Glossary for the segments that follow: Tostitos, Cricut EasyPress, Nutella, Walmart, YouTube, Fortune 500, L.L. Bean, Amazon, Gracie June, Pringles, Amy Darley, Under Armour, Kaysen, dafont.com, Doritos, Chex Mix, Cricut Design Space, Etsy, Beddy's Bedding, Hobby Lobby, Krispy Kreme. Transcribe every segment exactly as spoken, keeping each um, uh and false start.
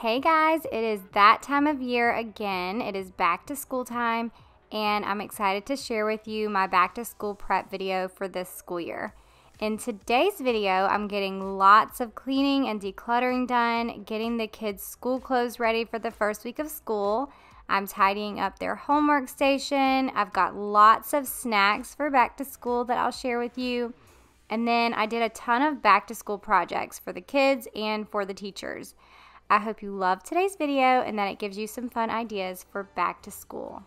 Hey guys, it is that time of year again. It is back to school time, and I'm excited to share with you my back to school prep video for this school year. In today's video, I'm getting lots of cleaning and decluttering done, getting the kids' school clothes ready for the first week of school. I'm tidying up their homework station. I've got lots of snacks for back to school that I'll share with you. And then I did a ton of back to school projects for the kids and for the teachers. I hope you love today's video and that it gives you some fun ideas for back to school.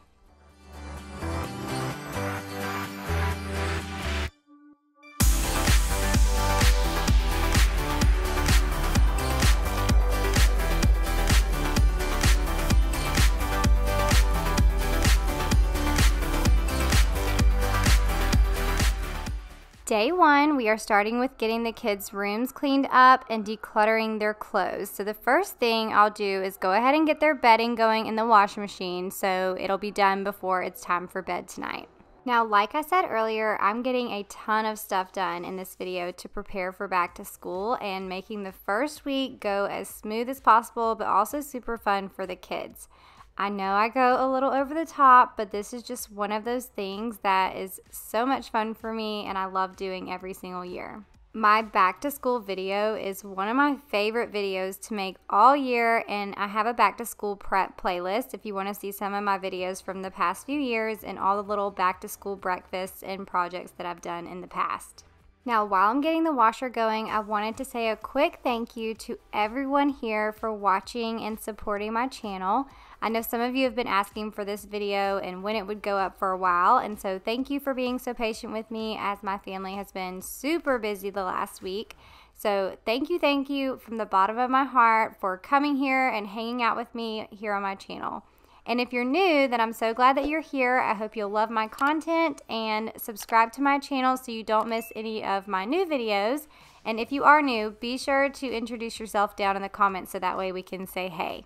Day one, we are starting with getting the kids' rooms cleaned up and decluttering their clothes. So the first thing I'll do is go ahead and get their bedding going in the washing machine so it'll be done before it's time for bed tonight. Now, like I said earlier, I'm getting a ton of stuff done in this video to prepare for back to school and making the first week go as smooth as possible, but also super fun for the kids. I know I go a little over the top, but this is just one of those things that is so much fun for me and I love doing every single year. My back to school video is one of my favorite videos to make all year, and I have a back to school prep playlist if you want to see some of my videos from the past few years and all the little back to school breakfasts and projects that I've done in the past. Now, while I'm getting the washer going, I wanted to say a quick thank you to everyone here for watching and supporting my channel. I know some of you have been asking for this video and when it would go up for a while, and so thank you for being so patient with me as my family has been super busy the last week. So thank you, thank you from the bottom of my heart for coming here and hanging out with me here on my channel. And if you're new, then I'm so glad that you're here. I hope you'll love my content and subscribe to my channel so you don't miss any of my new videos. And if you are new, be sure to introduce yourself down in the comments so that way we can say hey.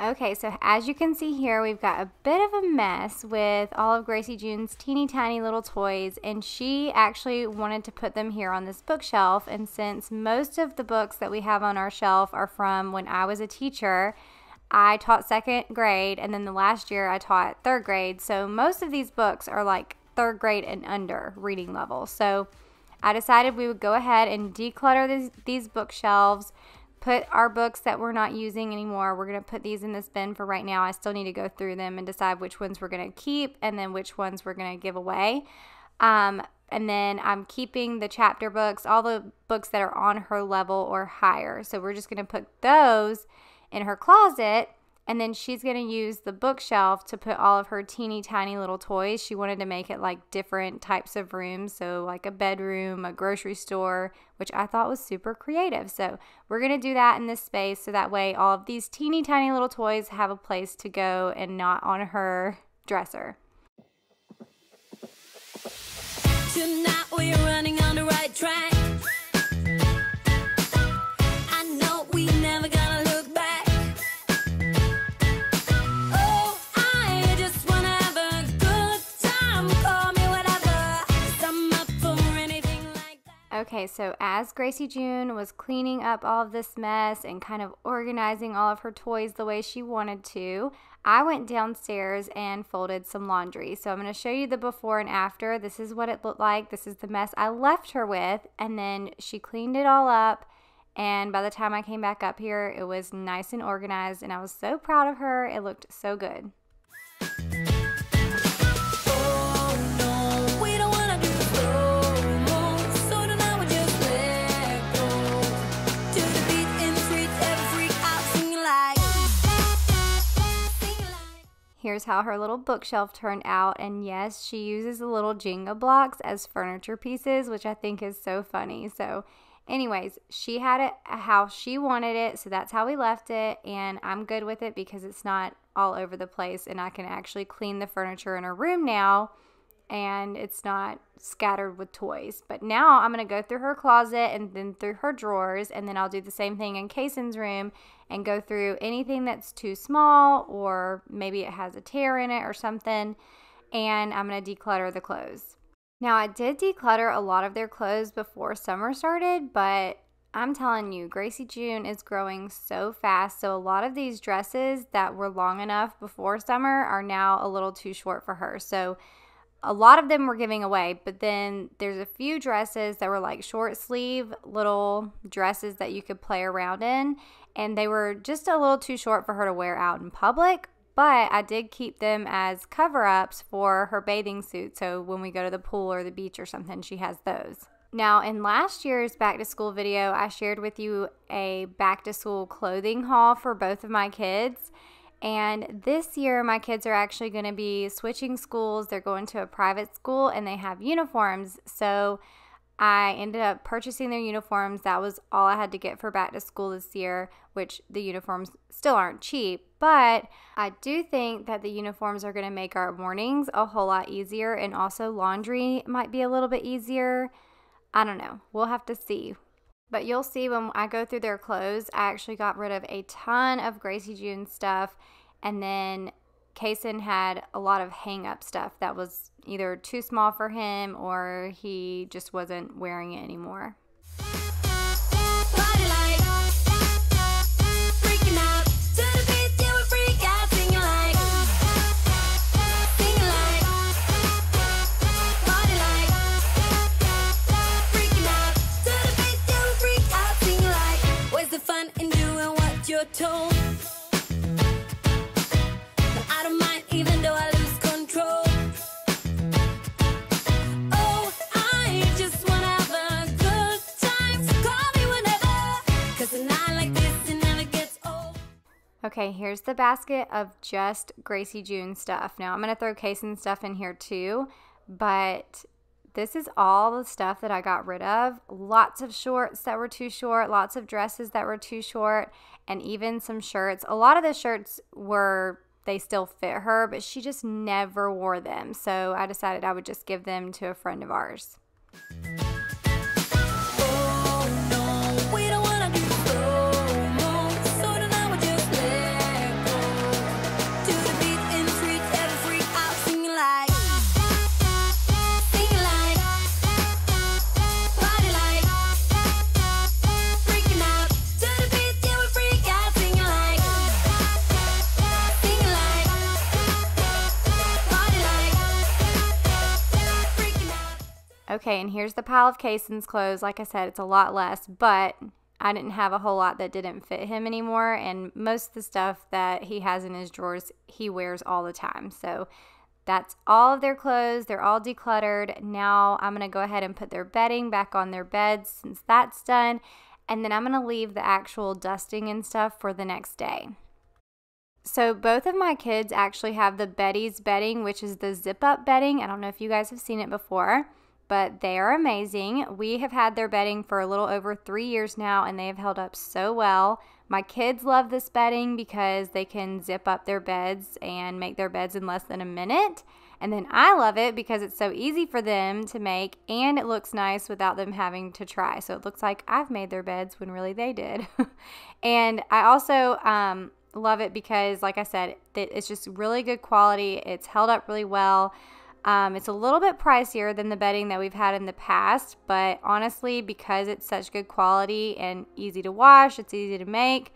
Okay, so as you can see here, we've got a bit of a mess with all of Gracie June's teeny tiny little toys, and she actually wanted to put them here on this bookshelf. And since most of the books that we have on our shelf are from when I was a teacher, I taught second grade, and then the last year I taught third grade, so most of these books are like third grade and under reading level. So I decided we would go ahead and declutter these, these bookshelves, put our books that we're not using anymore. We're going to put these in this bin for right now. I still need to go through them and decide which ones we're going to keep and then which ones we're going to give away. Um, and then I'm keeping the chapter books, all the books that are on her level or higher. So we're just going to put those in her closet, and then she's going to use the bookshelf to put all of her teeny tiny little toys. She wanted to make it like different types of rooms, so like a bedroom, a grocery store, which I thought was super creative. So we're going to do that in this space so that way all of these teeny tiny little toys have a place to go and not on her dresser. Tonight we're running on the right track. I know we never gotta look back. Okay, so as Gracie June was cleaning up all of this mess and kind of organizing all of her toys the way she wanted to, I went downstairs and folded some laundry. So I'm going to show you the before and after. This is what it looked like. This is the mess I left her with, and then she cleaned it all up, and by the time I came back up here, it was nice and organized, and I was so proud of her. It looked so good. Here's how her little bookshelf turned out, and yes, she uses the little Jenga blocks as furniture pieces, which I think is so funny. So anyways, she had it how she wanted it, so that's how we left it, and I'm good with it because it's not all over the place, and I can actually clean the furniture in her room now, and it's not scattered with toys. But now I'm going to go through her closet and then through her drawers, and then I'll do the same thing in Kaysen's room and go through anything that's too small or maybe it has a tear in it or something, and I'm going to declutter the clothes. Now, I did declutter a lot of their clothes before summer started, but I'm telling you, Gracie June is growing so fast, so a lot of these dresses that were long enough before summer are now a little too short for her. So a lot of them we're giving away, but then there's a few dresses that were like short sleeve little dresses that you could play around in, and they were just a little too short for her to wear out in public, but I did keep them as cover-ups for her bathing suit, so when we go to the pool or the beach or something, she has those. Now, in last year's back-to-school video, I shared with you a back-to-school clothing haul for both of my kids. And this year, my kids are actually going to be switching schools. They're going to a private school, and they have uniforms. So I ended up purchasing their uniforms. That was all I had to get for back to school this year, which the uniforms still aren't cheap. But I do think that the uniforms are going to make our mornings a whole lot easier, and also laundry might be a little bit easier. I don't know. We'll have to see. But you'll see when I go through their clothes, I actually got rid of a ton of Gracie June stuff. And then Kaysen had a lot of hang-up stuff that was either too small for him or he just wasn't wearing it anymore. Okay, here's the basket of just Gracie June stuff. Now, I'm going to throw Kaysen stuff in here too, but this is all the stuff that I got rid of. Lots of shorts that were too short, lots of dresses that were too short, and even some shirts. A lot of the shirts were, they still fit her, but she just never wore them. So I decided I would just give them to a friend of ours. Okay, and here's the pile of Kaysen's clothes. Like I said, it's a lot less, but I didn't have a whole lot that didn't fit him anymore, and most of the stuff that he has in his drawers, he wears all the time. So that's all of their clothes. They're all decluttered. Now I'm going to go ahead and put their bedding back on their beds since that's done, and then I'm going to leave the actual dusting and stuff for the next day. So both of my kids actually have the Beddy's Bedding, which is the zip-up bedding. I don't know if you guys have seen it before, but they are amazing. We have had their bedding for a little over three years now, and they have held up so well. My kids love this bedding because they can zip up their beds and make their beds in less than a minute. And then I love it because it's so easy for them to make, and it looks nice without them having to try. So it looks like I've made their beds when really they did. And I also um, love it because, like I said, it's just really good quality. It's held up really well. Um, it's a little bit pricier than the bedding that we've had in the past, but honestly, because it's such good quality and easy to wash, it's easy to make,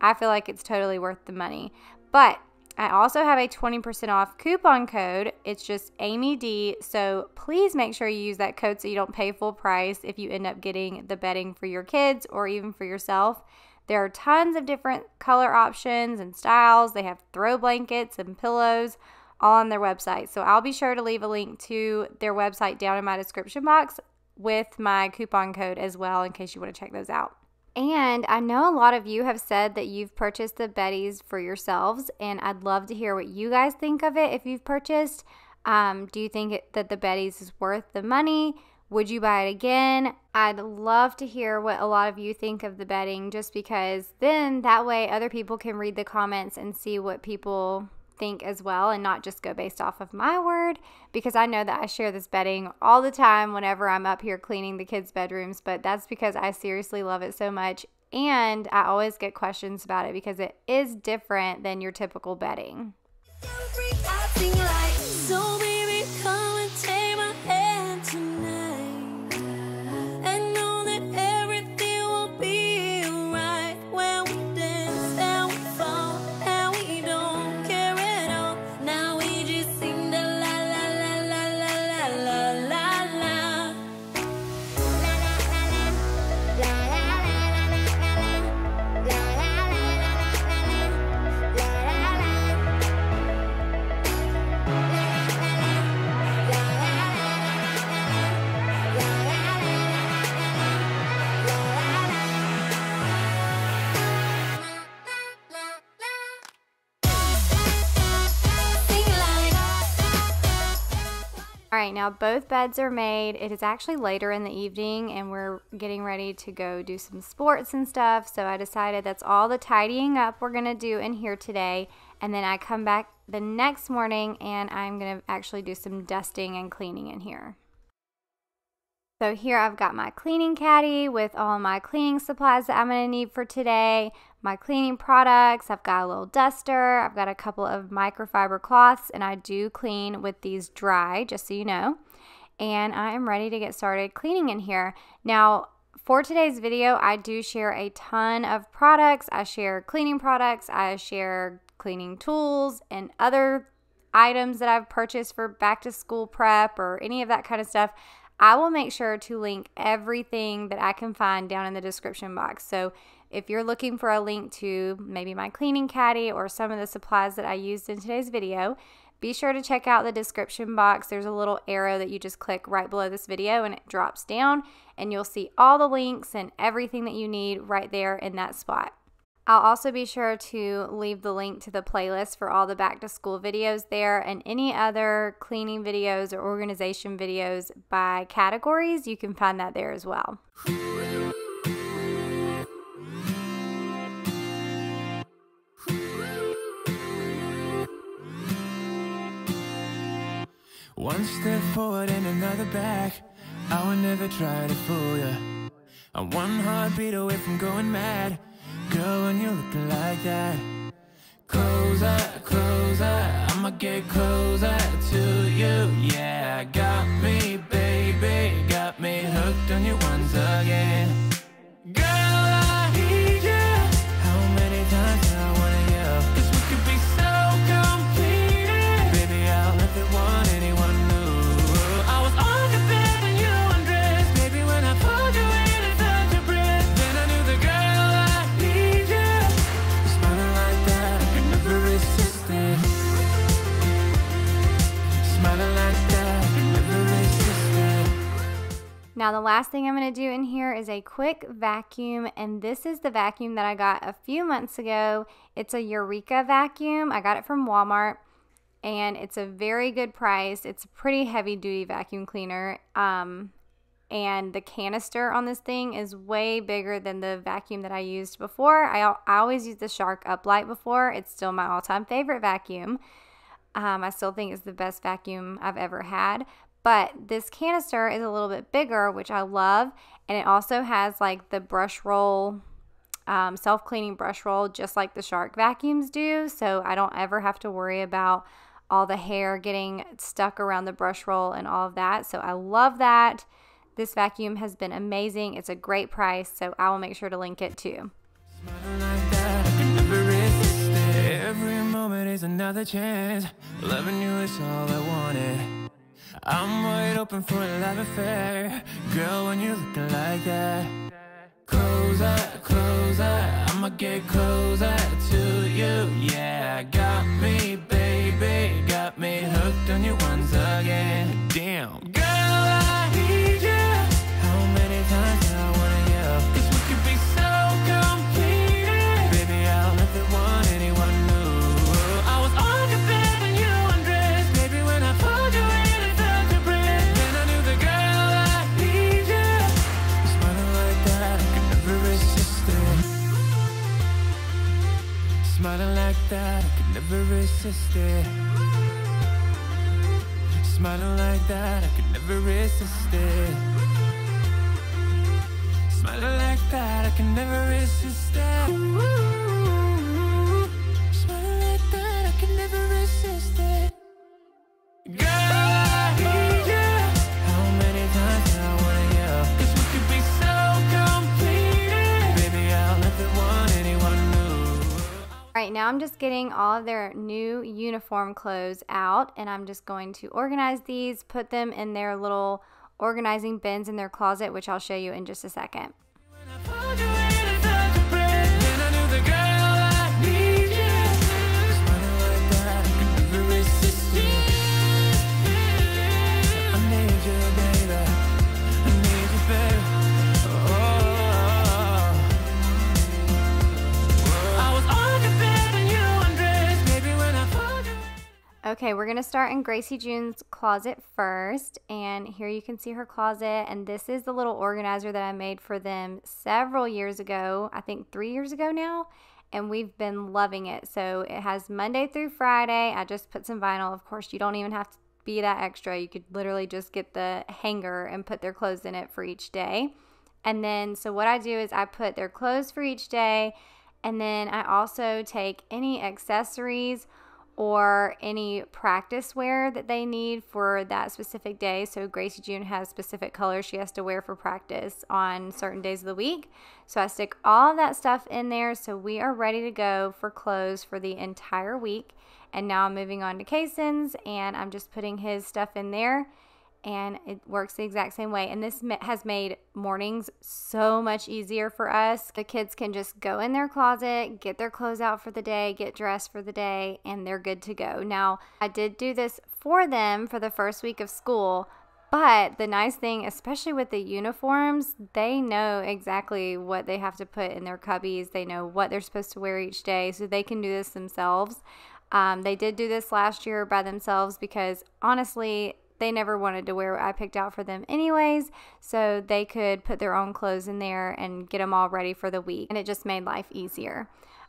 I feel like it's totally worth the money. But I also have a twenty percent off coupon code. It's just AmyD, so please make sure you use that code so you don't pay full price if you end up getting the bedding for your kids or even for yourself. There are tons of different color options and styles. They have throw blankets and pillows, all on their website. So I'll be sure to leave a link to their website down in my description box with my coupon code as well, in case you want to check those out. And I know a lot of you have said that you've purchased the Beddy's for yourselves, and I'd love to hear what you guys think of it if you've purchased. Um, do you think it, that the Beddy's is worth the money? Would you buy it again? I'd love to hear what a lot of you think of the bedding, just because then that way other people can read the comments and see what people think as well, and not just go based off of my word, because I know that I share this bedding all the time whenever I'm up here cleaning the kids' bedrooms, but that's because I seriously love it so much, and I always get questions about it because it is different than your typical bedding. right now. Both beds are made. It is actually later in the evening and we're getting ready to go do some sports and stuff. So I decided that's all the tidying up we're going to do in here today. And then I come back the next morning and I'm going to actually do some dusting and cleaning in here. So here I've got my cleaning caddy with all my cleaning supplies that I'm going to need for today, my cleaning products. I've got a little duster. I've got a couple of microfiber cloths, and I do clean with these dry, just so you know. And I am ready to get started cleaning in here. Now, for today's video, I do share a ton of products. I share cleaning products. I share cleaning tools and other items that I've purchased for back to school prep or any of that kind of stuff. I will make sure to link everything that I can find down in the description box. So if you're looking for a link to maybe my cleaning caddy or some of the supplies that I used in today's video, be sure to check out the description box. There's a little arrow that you just click right below this video and it drops down and you'll see all the links and everything that you need right there in that spot. I'll also be sure to leave the link to the playlist for all the back to school videos there and any other cleaning videos or organization videos by categories. You can find that there as well. One step forward and another back. I will never try to fool ya. I'm one heartbeat away from going mad. Girl, when you're looking like that, closer, closer, I'ma get closer to you. Yeah, got me, baby, got me hooked on you once again. Girl, I need you. How many times do I wanna yell? 'Cause we could be so completed. Baby, I'll let the one anyone know. I was on the bed and you undressed. Baby, when I pulled you in and felt your breath, then I knew the girl. Now the last thing I'm going to do in here is a quick vacuum, and this is the vacuum that I got a few months ago. It's a Eureka vacuum. I got it from Walmart and it's a very good price. It's a pretty heavy duty vacuum cleaner, um, and the canister on this thing is way bigger than the vacuum that I used before. I, I always used the Shark Uplight before. It's still my all-time favorite vacuum. Um, I still think it's the best vacuum I've ever had. But this canister is a little bit bigger, which I love, and it also has like the brush roll, um, self-cleaning brush roll, just like the Shark vacuums do, so I don't ever have to worry about all the hair getting stuck around the brush roll and all of that, so I love that. This vacuum has been amazing. It's a great price, so I will make sure to link it too. Every moment is another chance. Loving you is all I wanted. I'm wide open for a love affair. Girl, when you're looking like that, closer, closer, I'ma get closer to you. Yeah, got me, baby, got me hooked on you once again. Damn. Girl, I need you. How many times do I wanna yell? 'Cause we could be so completed. Baby, I'll let the one anyone know. Smiling like that, I could never resist it. Smiling like that, I could never resist it. Smiling like that, I could never resist it. Smiling like that, I could never resist it. Girl, I need you. How many times do I wanna yell? 'Cause we could be so completed. Baby, I'll let the one anyone. Right now I'm just getting all of their new uniform clothes out, and I'm just going to organize these, put them in their little organizing bins in their closet, which I'll show you in just a second. Okay, we're gonna start in Gracie June's closet first, and here you can see her closet, and this is the little organizer that I made for them several years ago, I think three years ago now, and we've been loving it. So it has Monday through Friday. I just put some vinyl. Of course, you don't even have to be that extra. You could literally just get the hanger and put their clothes in it for each day. And then, so what I do is I put their clothes for each day, and then I also take any accessories or any practice wear that they need for that specific day. So Gracie June has specific colors she has to wear for practice on certain days of the week. So I stick all that stuff in there. So we are ready to go for clothes for the entire week. And now I'm moving on to Kaysen's, and I'm just putting his stuff in there, and it works the exact same way. And this has made mornings so much easier for us. The kids can just go in their closet, get their clothes out for the day, get dressed for the day, and they're good to go. Now, I did do this for them for the first week of school, but the nice thing, especially with the uniforms, they know exactly what they have to put in their cubbies. They know what they're supposed to wear each day, so they can do this themselves. Um, they did do this last year by themselves because, honestly, they never wanted to wear what I picked out for them anyways, so they could put their own clothes in there and get them all ready for the week, and it just made life easier.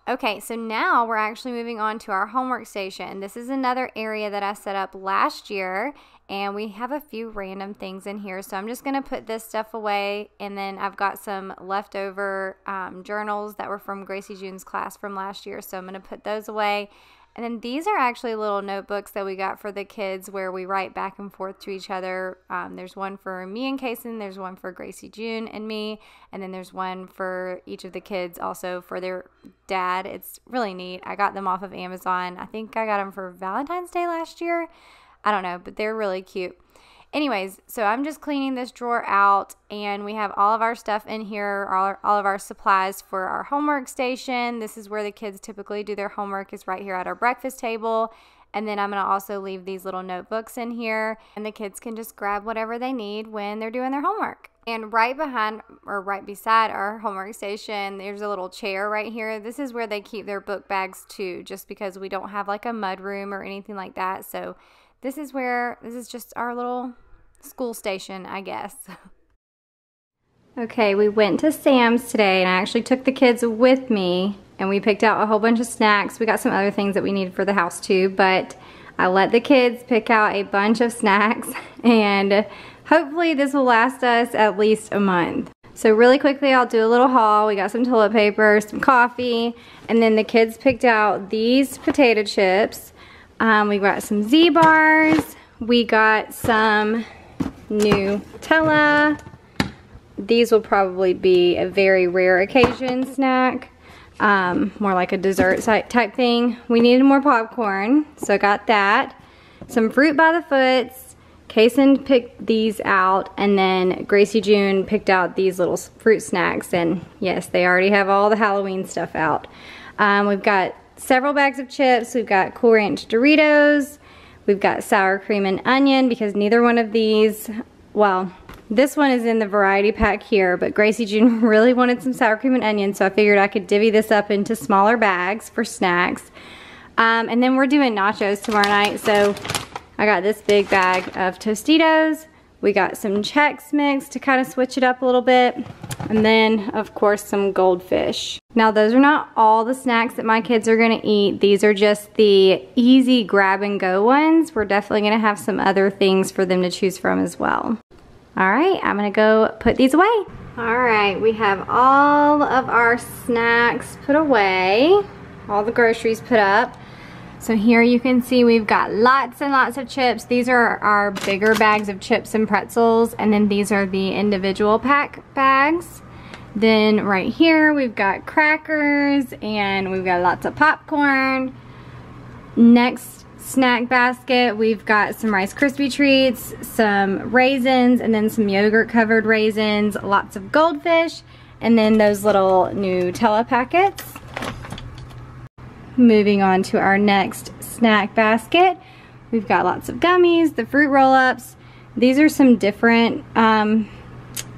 Okay, so now we're actually moving on to our homework station. This is another area that I set up last year, and we have a few random things in here, so I'm just going to put this stuff away, and then I've got some leftover um, journals that were from Gracie June's class from last year, so I'm going to put those away. And then these are actually little notebooks that we got for the kids where we write back and forth to each other. Um, there's one for me and Kaysen, there's one for Gracie June and me, and then there's one for each of the kids also for their dad. It's really neat. I got them off of Amazon. I think I got them for Valentine's Day last year. I don't know, but they're really cute. Anyways, so I'm just cleaning this drawer out, and we have all of our stuff in here, all, all of our supplies for our homework station. This is where the kids typically do their homework, is right here at our breakfast table. And then I'm going to also leave these little notebooks in here, and the kids can just grab whatever they need when they're doing their homework. And right behind, or right beside our homework station, there's a little chair right here. This is where they keep their book bags too, just because we don't have like a mud room or anything like that. So this is where, this is just our little school station, I guess. Okay, we went to Sam's today, and I actually took the kids with me, and we picked out a whole bunch of snacks. We got some other things that we needed for the house too, but I let the kids pick out a bunch of snacks, and hopefully this will last us at least a month. So really quickly, I'll do a little haul. We got some toilet paper, some coffee, and then the kids picked out these potato chips. Um, we got some Z-bars. We got some Nutella. These will probably be a very rare occasion snack, um, more like a dessert type thing. We needed more popcorn, so I got that. Some fruit by the foots. Kaysen picked these out, and then Gracie June picked out these little fruit snacks, and yes, they already have all the Halloween stuff out. Um, we've got several bags of chips. We've got Cool Ranch Doritos. We've got sour cream and onion, because neither one of these, well, this one is in the variety pack here, but Gracie June really wanted some sour cream and onion, so I figured I could divvy this up into smaller bags for snacks. Um, and then we're doing nachos tomorrow night, so I got this big bag of Tostitos. We got some Chex Mix to kind of switch it up a little bit. And then, of course, some goldfish. Now, those are not all the snacks that my kids are going to eat. These are just the easy grab-and-go ones. We're definitely going to have some other things for them to choose from as well. All right, I'm going to go put these away. All right, we have all of our snacks put away, all the groceries put up. So here you can see we've got lots and lots of chips. These are our bigger bags of chips and pretzels, and then these are the individual pack bags. Then right here we've got crackers, and we've got lots of popcorn. Next snack basket, we've got some Rice Krispie treats, some raisins, and then some yogurt covered raisins, lots of goldfish, and then those little Nutella packets. Moving on to our next snack basket, we've got lots of gummies, the fruit roll-ups. These are some different um,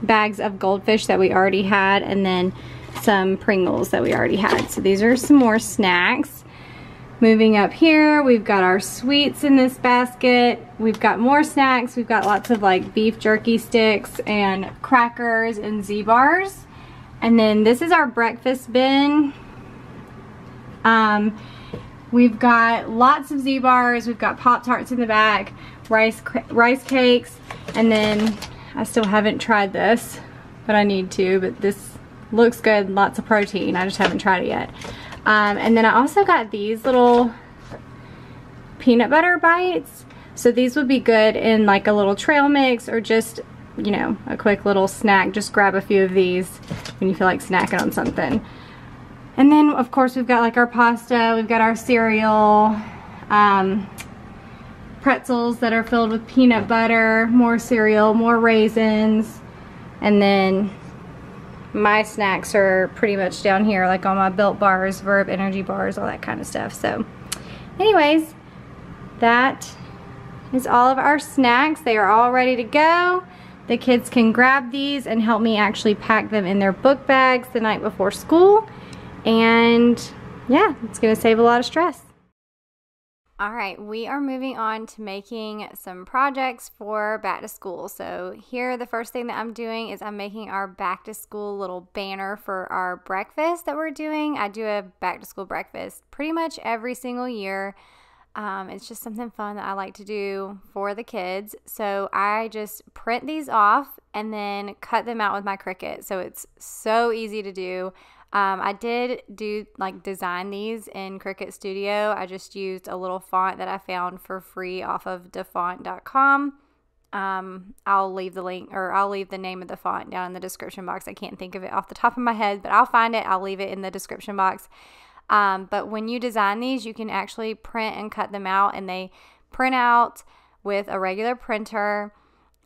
bags of goldfish that we already had, and then some Pringles that we already had. So these are some more snacks. Moving up here, we've got our sweets in this basket. We've got more snacks. We've got lots of like beef jerky sticks and crackers and Z-bars. And then this is our breakfast bin. Um, we've got lots of Z-bars. We've got Pop-Tarts in the back, rice, rice cakes. And then I still haven't tried this, but I need to, but this looks good. Lots of protein. I just haven't tried it yet. Um, and then I also got these little peanut butter bites. So these would be good in like a little trail mix or just, you know, a quick little snack. Just grab a few of these when you feel like snacking on something. And then of course we've got like our pasta, we've got our cereal, um, pretzels that are filled with peanut butter, more cereal, more raisins. And then my snacks are pretty much down here, like all my Built bars, Verb energy bars, all that kind of stuff. So anyways, that is all of our snacks. They are all ready to go. The kids can grab these and help me actually pack them in their book bags the night before school. And yeah, it's gonna save a lot of stress. All right, we are moving on to making some projects for back to school. So here, the first thing that I'm doing is I'm making our back to school little banner for our breakfast that we're doing. I do a back to school breakfast pretty much every single year. Um, it's just something fun that I like to do for the kids. So I just print these off and then cut them out with my Cricut. So it's so easy to do. Um, I did do like design these in Cricut Studio. I just used a little font that I found for free off of da font dot com. Um, I'll leave the link, or I'll leave the name of the font down in the description box. I can't think of it off the top of my head, but I'll find it. I'll leave it in the description box. Um, but when you design these, you can actually print and cut them out, and they print out with a regular printer.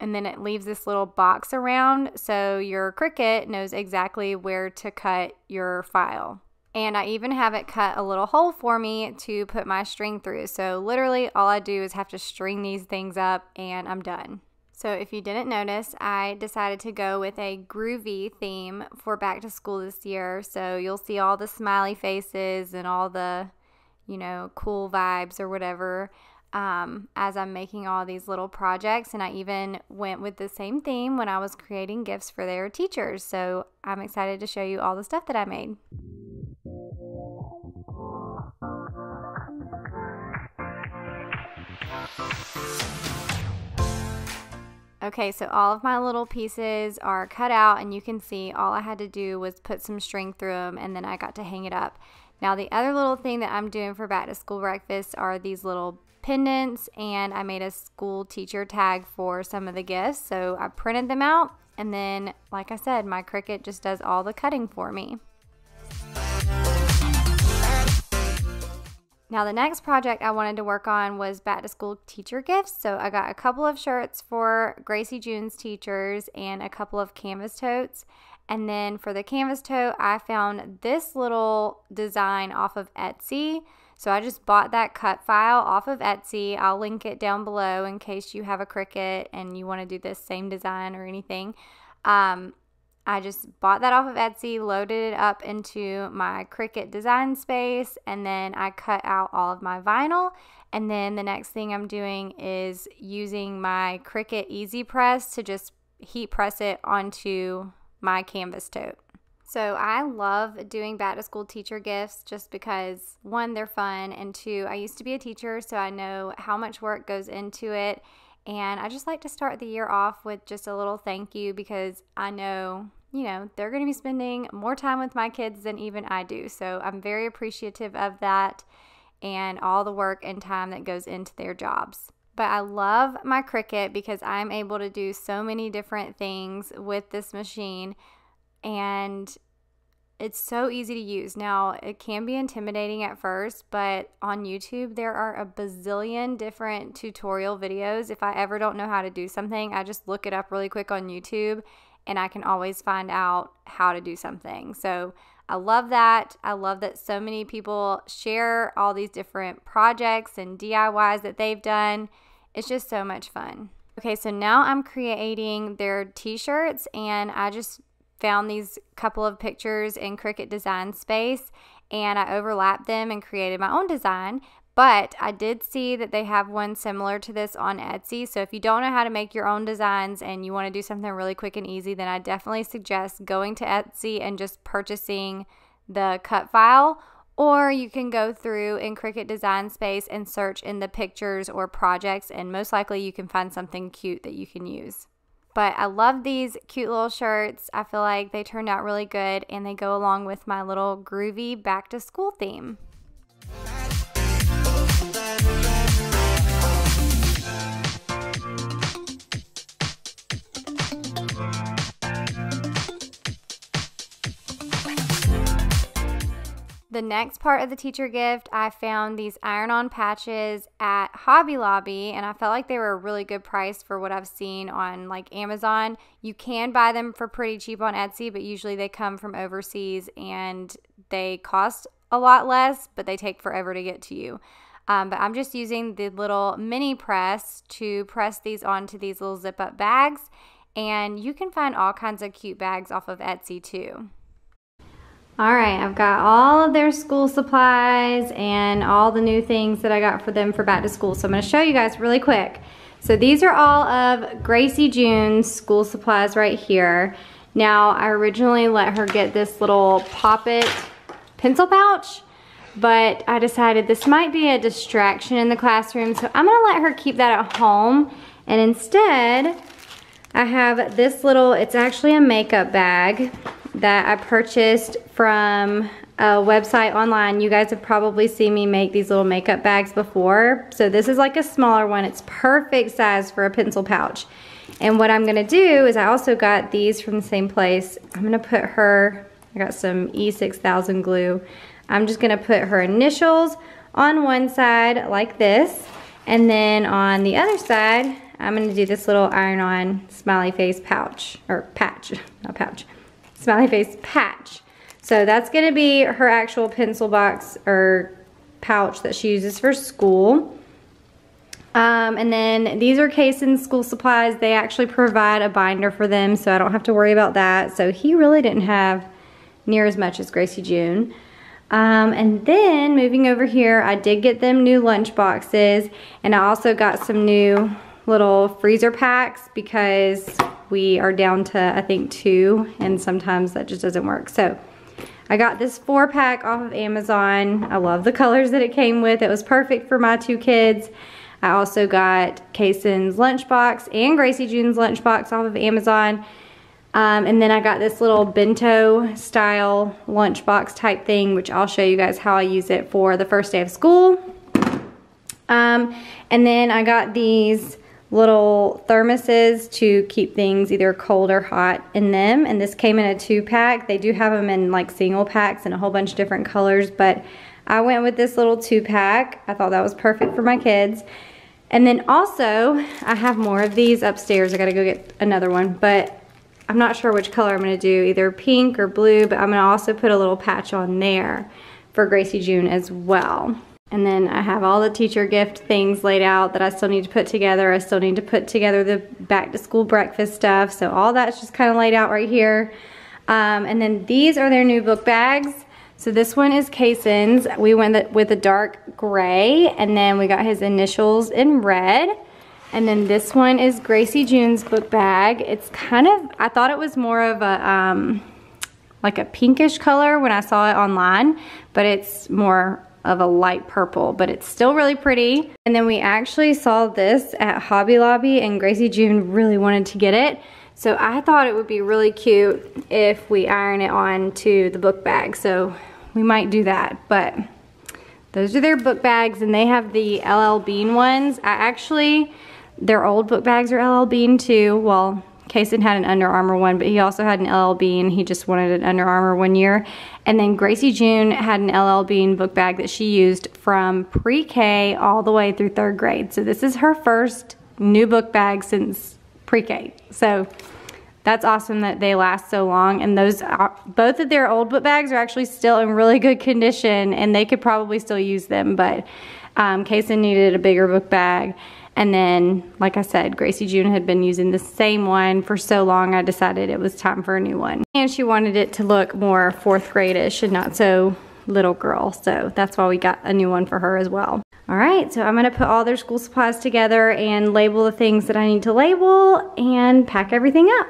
And then it leaves this little box around so your Cricut knows exactly where to cut your file. And I even have it cut a little hole for me to put my string through. So literally all I do is have to string these things up and I'm done. So if you didn't notice, I decided to go with a groovy theme for back to school this year. So you'll see all the smiley faces and all the, you know, cool vibes or whatever. Um, as I'm making all these little projects, and I even went with the same theme when I was creating gifts for their teachers. So I'm excited to show you all the stuff that I made. Okay, so all of my little pieces are cut out, and you can see all I had to do was put some string through them, and then I got to hang it up. Now the other little thing that I'm doing for back to school breakfast are these little pendants, and I made a school teacher tag for some of the gifts. So I printed them out, and then like I said, my Cricut just does all the cutting for me. Now the next project I wanted to work on was back to school teacher gifts. So I got a couple of shirts for Gracie June's teachers and a couple of canvas totes. And then for the canvas tote, I found this little design off of Etsy. So I just bought that cut file off of Etsy. I'll link it down below in case you have a Cricut and you want to do this same design or anything. Um, I just bought that off of Etsy, loaded it up into my Cricut Design Space, and then I cut out all of my vinyl. And then the next thing I'm doing is using my Cricut EasyPress to just heat press it onto my canvas tote. So I love doing back to school teacher gifts just because, one, they're fun, and two, I used to be a teacher, so I know how much work goes into it. And I just like to start the year off with just a little thank you, because I know, you know, they're going to be spending more time with my kids than even I do. So I'm very appreciative of that and all the work and time that goes into their jobs. But I love my Cricut because I'm able to do so many different things with this machine, and it's so easy to use. Now, it can be intimidating at first, but on YouTube, there are a bazillion different tutorial videos. If I ever don't know how to do something, I just look it up really quick on YouTube, and I can always find out how to do something. So I love that. I love that so many people share all these different projects and D I Ys that they've done. It's just so much fun. Okay, so now I'm creating their t-shirts, and I just found these couple of pictures in Cricut Design Space, and I overlapped them and created my own design. But I did see that they have one similar to this on Etsy. So if you don't know how to make your own designs and you want to do something really quick and easy, then I definitely suggest going to Etsy and just purchasing the cut file. Or you can go through in Cricut Design Space and search in the pictures or projects, and most likely you can find something cute that you can use. But I love these cute little shirts. I feel like they turned out really good and they go along with my little groovy back to school theme. The next part of the teacher gift, I found these iron-on patches at Hobby Lobby, and I felt like they were a really good price for what I've seen on like Amazon. You can buy them for pretty cheap on Etsy, but usually they come from overseas and they cost a lot less, but they take forever to get to you. Um, but I'm just using the little mini press to press these onto these little zip-up bags, and you can find all kinds of cute bags off of Etsy too. All right, I've got all of their school supplies and all the new things that I got for them for back to school. So I'm gonna show you guys really quick. So these are all of Gracie June's school supplies right here. Now, I originally let her get this little Poppet pencil pouch, but I decided this might be a distraction in the classroom, so I'm gonna let her keep that at home. And instead, I have this little, it's actually a makeup bag that I purchased from a website online. You guys have probably seen me make these little makeup bags before. So this is like a smaller one. It's perfect size for a pencil pouch. And what I'm gonna do is I also got these from the same place. I'm gonna put her, I got some E six thousand glue. I'm just gonna put her initials on one side like this. And then on the other side, I'm gonna do this little iron-on smiley face pouch, or patch, not pouch. Smiley face patch. So that's gonna be her actual pencil box or pouch that she uses for school. Um, and then these are Kaysen's school supplies. They actually provide a binder for them, so I don't have to worry about that. So he really didn't have near as much as Gracie June. Um, and then moving over here, I did get them new lunch boxes, and I also got some new little freezer packs because we are down to, I think, two, and sometimes that just doesn't work. So I got this four pack off of Amazon. I love the colors that it came with. It was perfect for my two kids. I also got Kaysen's lunchbox and Gracie June's lunchbox off of Amazon. Um, and then I got this little bento style lunchbox type thing, which I'll show you guys how I use it for the first day of school. Um, and then I got these little thermoses to keep things either cold or hot in them, and this came in a two pack. They do have them in like single packs and a whole bunch of different colors, but I went with this little two pack. I thought that was perfect for my kids. And then also I have more of these upstairs. I gotta go get another one, but I'm not sure which color I'm gonna do, either pink or blue, but I'm gonna also put a little patch on there for Gracie June as well. And then I have all the teacher gift things laid out that I still need to put together. I still need to put together the back to school breakfast stuff. So all that's just kind of laid out right here. Um, and then these are their new book bags. So this one is Kaysen's. We went with a dark gray, and then we got his initials in red. And then this one is Gracie June's book bag. It's kind of, I thought it was more of a, um, like a pinkish color when I saw it online, but it's more of a light purple, but it's still really pretty. And then we actually saw this at Hobby Lobby, and Gracie June really wanted to get it. So I thought it would be really cute if we iron it on to the book bag. So we might do that, but those are their book bags, and they have the L L Bean ones. I actually, their old book bags are L L Bean too. Well, Kaysen had an Under Armour one, but he also had an L L Bean. He just wanted an Under Armour one year. And then Gracie June had an L L Bean book bag that she used from pre-K all the way through third grade. So this is her first new book bag since pre-K. So that's awesome that they last so long. And those, both of their old book bags are actually still in really good condition, and they could probably still use them, but um, Kaysen needed a bigger book bag. And then, like I said, Gracie June had been using the same one for so long, I decided it was time for a new one. And she wanted it to look more fourth grade-ish and not so little girl, so that's why we got a new one for her as well. All right, so I'm gonna put all their school supplies together and label the things that I need to label and pack everything up.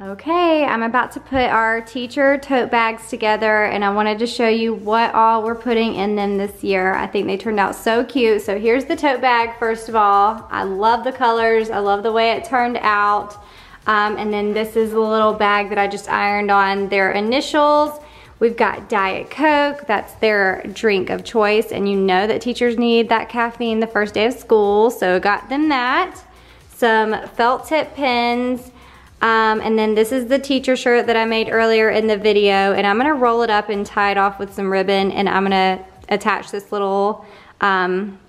Okay, I'm about to put our teacher tote bags together, and I wanted to show you what all we're putting in them this year. I think they turned out so cute. So here's the tote bag, first of all. I love the colors. I love the way it turned out. Um, and then this is the little bag that I just ironed on their initials. We've got Diet Coke. That's their drink of choice, and you know that teachers need that caffeine the first day of school, so got them that. Some felt tip pens. Um, and then this is the teacher shirt that I made earlier in the video, and I'm gonna roll it up and tie it off with some ribbon, and I'm gonna attach this little um,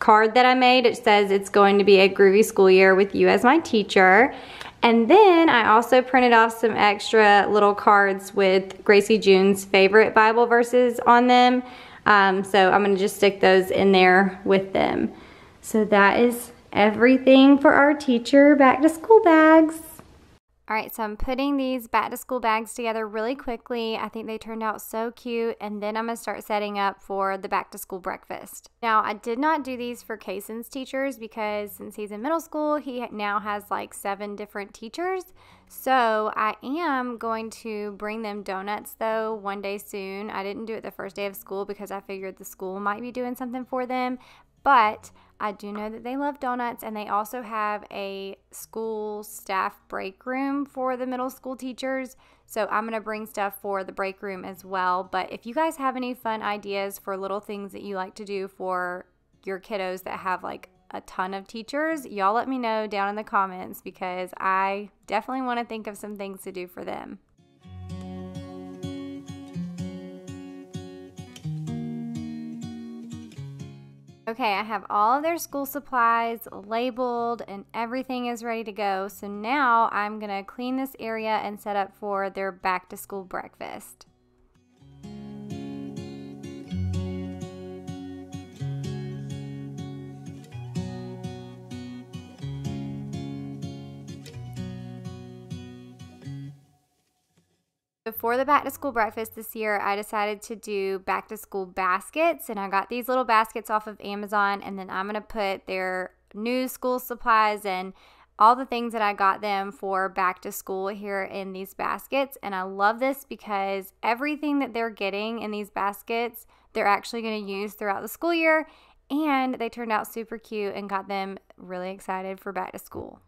card that I made. It says it's going to be a groovy school year with you as my teacher. And then I also printed off some extra little cards with Gracie June's favorite Bible verses on them. Um, so I'm gonna just stick those in there with them. So that is everything for our teacher back to school bags. All right, so I'm putting these back to school bags together really quickly. I think they turned out so cute. And then I'm gonna start setting up for the back to school breakfast. Now, I did not do these for Kaysen's teachers because since he's in middle school, he now has like seven different teachers. So I am going to bring them donuts though one day soon. I didn't do it the first day of school because I figured the school might be doing something for them, but I do know that they love donuts, and they also have a school staff break room for the middle school teachers. So I'm gonna bring stuff for the break room as well. But if you guys have any fun ideas for little things that you like to do for your kiddos that have like a ton of teachers, y'all let me know down in the comments, because I definitely wanna think of some things to do for them. Okay, I have all of their school supplies labeled and everything is ready to go. So now I'm gonna clean this area and set up for their back to school breakfast. Before the back to school breakfast this year, I decided to do back to school baskets, and I got these little baskets off of Amazon, and then I'm gonna put their new school supplies and all the things that I got them for back to school here in these baskets. And I love this because everything that they're getting in these baskets, they're actually gonna use throughout the school year, and they turned out super cute and got them really excited for back to school.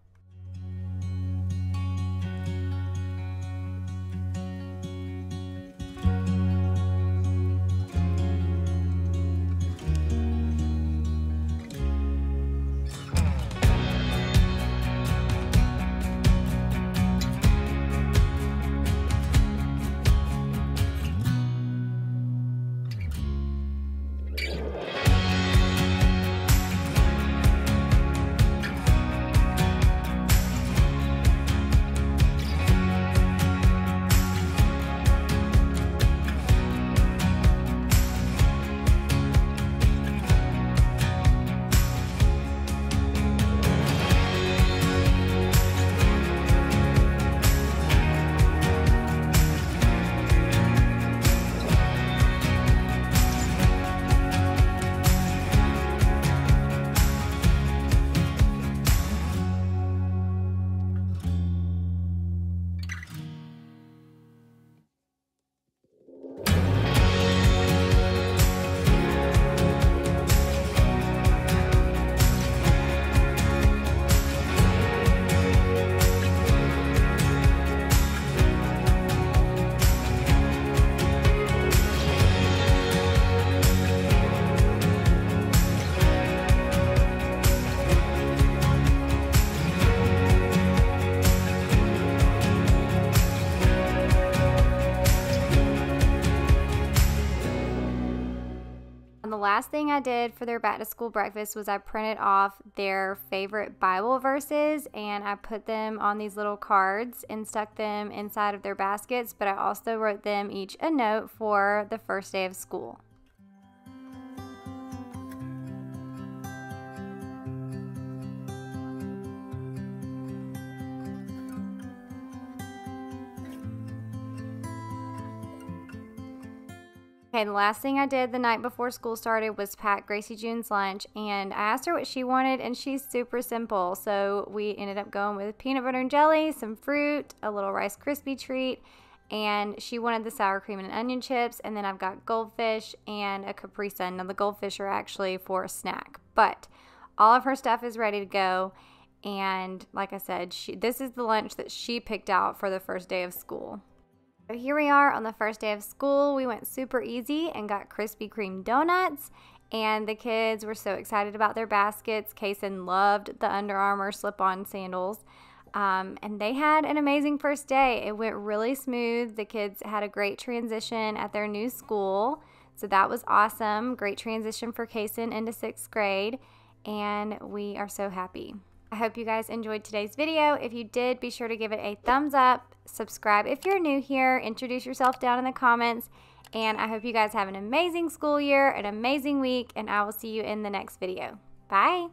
last thing I did for their back to school breakfast was I printed off their favorite Bible verses, and I put them on these little cards and stuck them inside of their baskets, but I also wrote them each a note for the first day of school. Okay, the last thing I did the night before school started was pack Gracie June's lunch, and I asked her what she wanted, and she's super simple. So we ended up going with peanut butter and jelly, some fruit, a little Rice Krispie treat, and she wanted the sour cream and onion chips, and then I've got goldfish and a Capri Sun. Now the goldfish are actually for a snack, but all of her stuff is ready to go, and like I said, she, this is the lunch that she picked out for the first day of school. So here we are on the first day of school. We went super easy and got Krispy Kreme donuts, and the kids were so excited about their baskets. Kaysen loved the Under Armour slip-on sandals, um, and they had an amazing first day. It went really smooth. The kids had a great transition at their new school, so that was awesome. Great transition for Kaysen into sixth grade, and we are so happy. I hope you guys enjoyed today's video. If you did, be sure to give it a thumbs up. Subscribe if you're new here. Introduce yourself down in the comments. And I hope you guys have an amazing school year, an amazing week, and I will see you in the next video. Bye!